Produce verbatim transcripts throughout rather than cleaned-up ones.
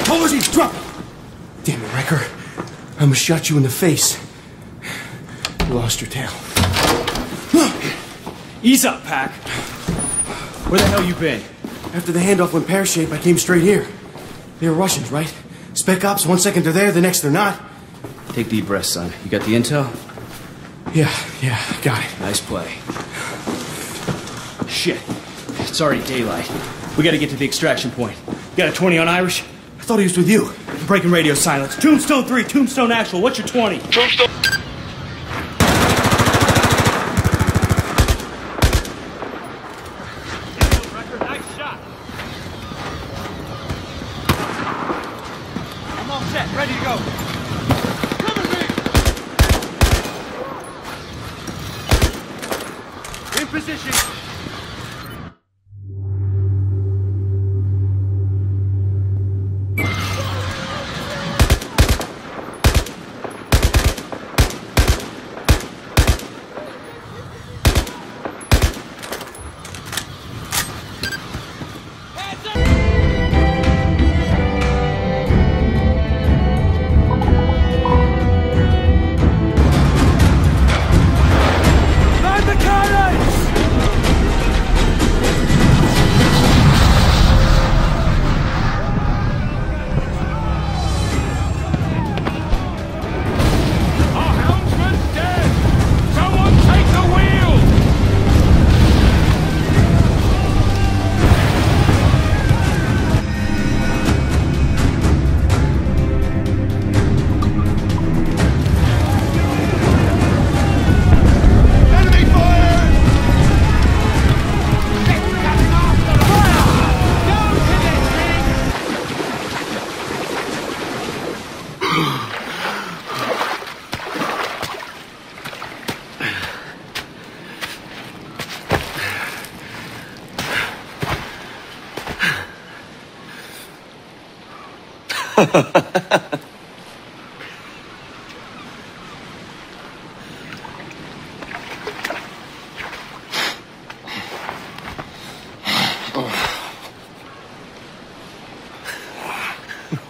Apologies, drop! Damn it, Wrecker. I almost shot you in the face. You lost your tail. Ease up, Pac. Where the hell you been? After the handoff went pear-shaped, I came straight here. They were Russians, right? Spec ops, one second they're there, the next they're not. Take deep breaths, son. You got the intel? Yeah, yeah, got it. Nice play. Shit. It's already daylight. We gotta get to the extraction point. You got a twenty on Irish? I thought he was with you. I'm breaking radio silence. Tombstone three, Tombstone Actual, what's your twenty? Tombstone... Ready to go. Cover me! In position.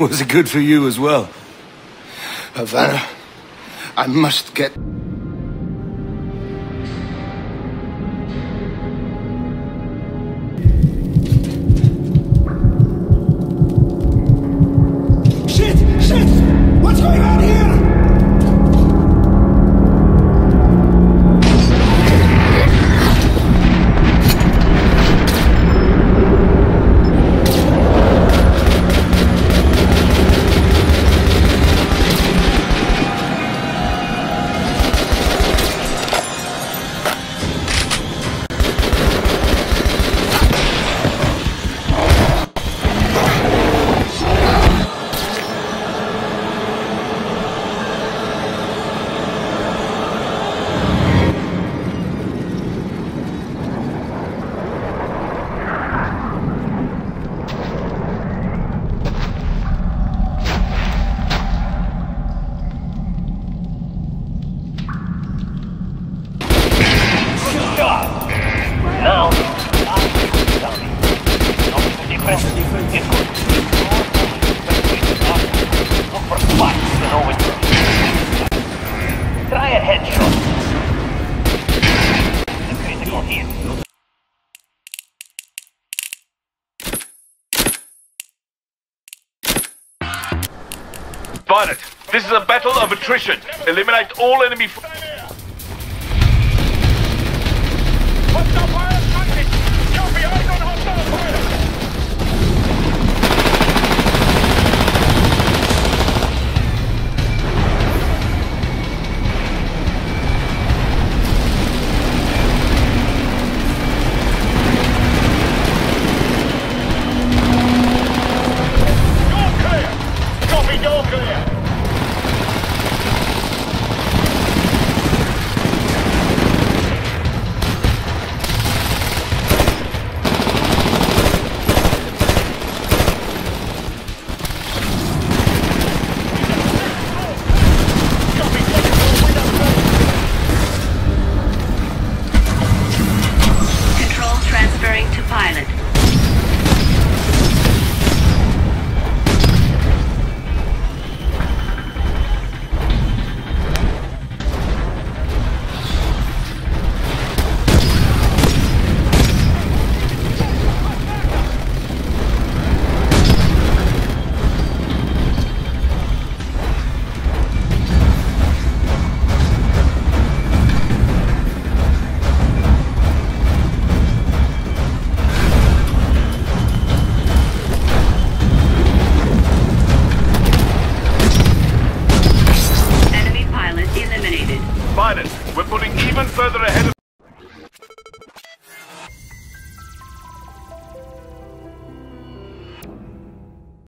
Was it good for you as well? Havana, I must get... This is a battle of attrition. Eliminate all enemy...